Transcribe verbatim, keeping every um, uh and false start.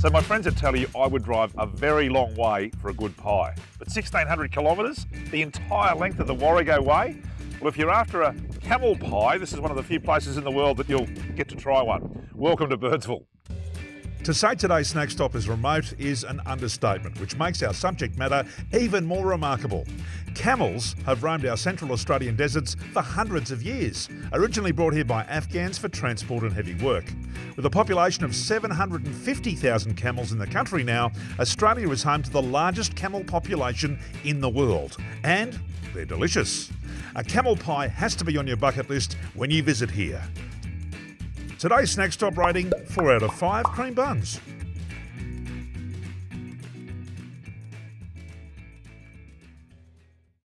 So my friends would tell you I would drive a very long way for a good pie. But sixteen hundred kilometres, the entire length of the Warrego Way? Well, if you're after a camel pie, this is one of the few places in the world that you'll get to try one. Welcome to Birdsville. To say today's snack stop is remote is an understatement, which makes our subject matter even more remarkable. Camels have roamed our Central Australian deserts for hundreds of years, originally brought here by Afghans for transport and heavy work. With a population of seven hundred fifty thousand camels in the country now, Australia is home to the largest camel population in the world, and they're delicious. A camel pie has to be on your bucket list when you visit here. Today's snack stop rating, four out of five cream buns.